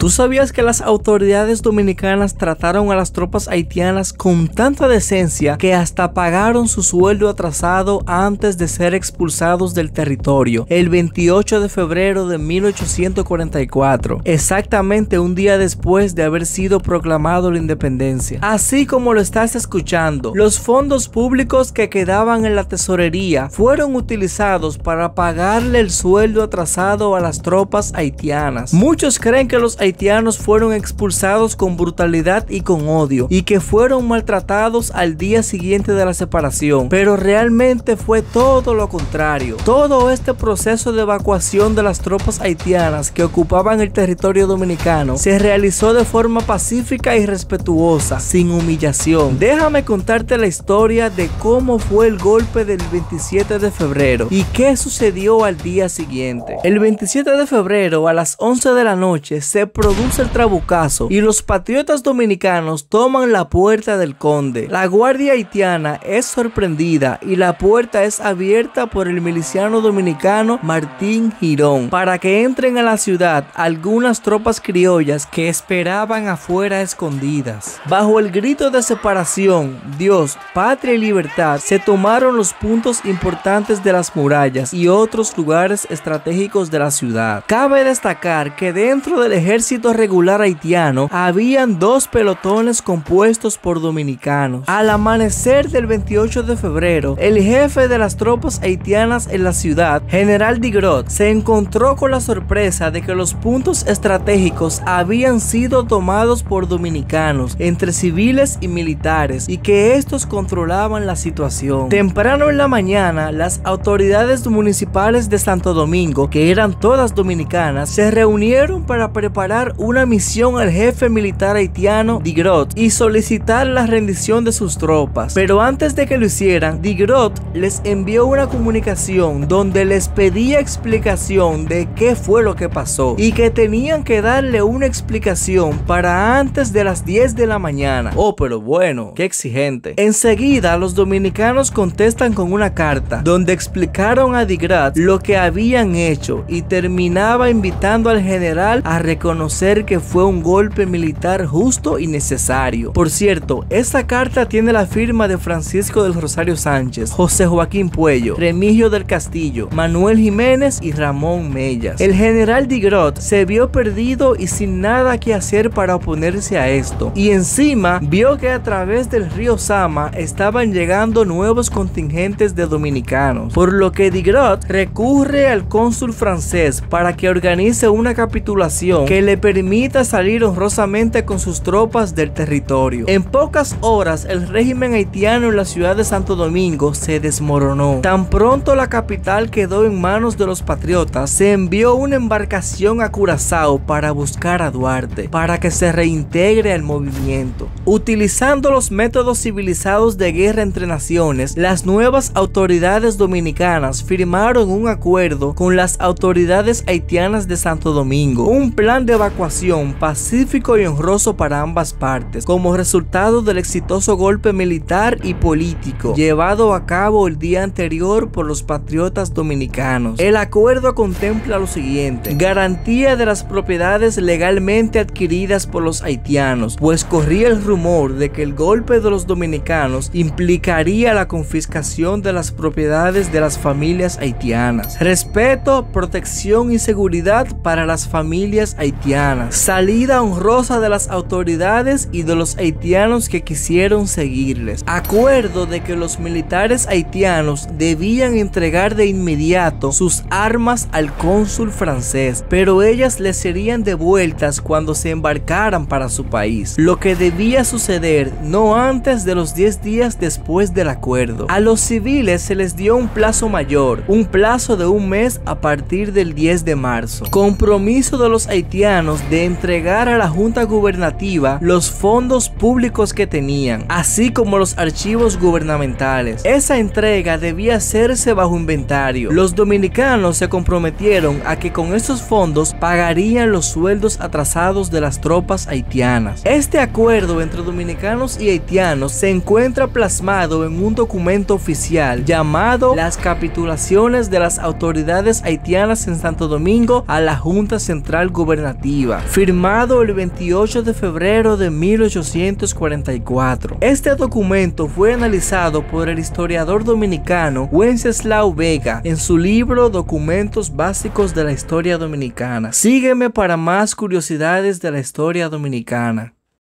¿Tú sabías que las autoridades dominicanas trataron a las tropas haitianas con tanta decencia que hasta pagaron su sueldo atrasado antes de ser expulsados del territorio? El 28 de febrero de 1844, exactamente un día después de haber sido proclamado la independencia. Así como lo estás escuchando, los fondos públicos que quedaban en la tesorería fueron utilizados para pagarle el sueldo atrasado a las tropas haitianas. Muchos creen que los haitianos fueron expulsados con brutalidad y con odio, y que fueron maltratados al día siguiente de la separación, pero realmente fue todo lo contrario. Todo este proceso de evacuación de las tropas haitianas que ocupaban el territorio dominicano se realizó de forma pacífica y respetuosa, sin humillación. Déjame contarte la historia de cómo fue el golpe del 27 de febrero y qué sucedió al día siguiente. El 27 de febrero a las 11 de la noche se produce el trabucazo y los patriotas dominicanos toman la puerta del Conde. La guardia haitiana es sorprendida y la puerta es abierta por el miliciano dominicano Martín Girón para que entren a la ciudad algunas tropas criollas que esperaban afuera escondidas. Bajo el grito de separación, Dios, patria y libertad, se tomaron los puntos importantes de las murallas y otros lugares estratégicos de la ciudad. Cabe destacar que dentro del ejército regular haitiano habían dos pelotones compuestos por dominicanos. Al amanecer del 28 de febrero, el jefe de las tropas haitianas en la ciudad, general Digrot, se encontró con la sorpresa de que los puntos estratégicos habían sido tomados por dominicanos, entre civiles y militares, y que estos controlaban la situación. Temprano en la mañana, las autoridades municipales de Santo Domingo, que eran todas dominicanas, se reunieron para preparar una misión al jefe militar haitiano Digrot y solicitar la rendición de sus tropas. Pero antes de que lo hicieran, Digrot les envió una comunicación donde les pedía explicación de qué fue lo que pasó y que tenían que darle una explicación para antes de las 10 de la mañana. Oh, pero bueno, qué exigente. Enseguida los dominicanos contestan con una carta donde explicaron a Digrot lo que habían hecho y terminaba invitando al general a reconocer que fue un golpe militar justo y necesario. Por cierto, esta carta tiene la firma de Francisco del Rosario Sánchez, José Joaquín Puello, Remigio del Castillo, Manuel Jiménez y Ramón Mellas. El general Digrot se vio perdido y sin nada que hacer para oponerse a esto, y encima vio que a través del río Sama estaban llegando nuevos contingentes de dominicanos, por lo que Digrot recurre al cónsul francés para que organice una capitulación que le permita salir honrosamente con sus tropas del territorio. En pocas horas, el régimen haitiano en la ciudad de Santo Domingo se desmoronó. Tan pronto la capital quedó en manos de los patriotas, se envió una embarcación a Curazao para buscar a Duarte, para que se reintegre al movimiento. Utilizando los métodos civilizados de guerra entre naciones, las nuevas autoridades dominicanas firmaron un acuerdo con las autoridades haitianas de Santo Domingo, un plan de evacuación pacífico y honroso para ambas partes, como resultado del exitoso golpe militar y político llevado a cabo el día anterior por los patriotas dominicanos. El acuerdo contempla lo siguiente: garantía de las propiedades legalmente adquiridas por los haitianos, pues corría el rumor de que el golpe de los dominicanos implicaría la confiscación de las propiedades de las familias haitianas. Respeto, protección y seguridad para las familias haitianas. Salida honrosa de las autoridades y de los haitianos que quisieron seguirles. Acuerdo de que los militares haitianos debían entregar de inmediato sus armas al cónsul francés, pero ellas les serían devueltas cuando se embarcaran para su país, lo que debía suceder no antes de los 10 días después del acuerdo. A los civiles se les dio un plazo mayor, un plazo de un mes a partir del 10 de marzo. Compromiso de los haitianos de entregar a la junta gubernativa los fondos públicos que tenían, así como los archivos gubernamentales. Esa entrega debía hacerse bajo inventario. Los dominicanos se comprometieron a que con estos fondos pagarían los sueldos atrasados de las tropas haitianas. Este acuerdo entre dominicanos y haitianos se encuentra plasmado en un documento oficial llamado Las Capitulaciones de las Autoridades Haitianas en Santo Domingo a la Junta Central Gubernativa. definitiva, firmado el 28 de febrero de 1844. Este documento fue analizado por el historiador dominicano Wenceslao Vega en su libro Documentos Básicos de la Historia Dominicana. Sígueme para más curiosidades de la historia dominicana.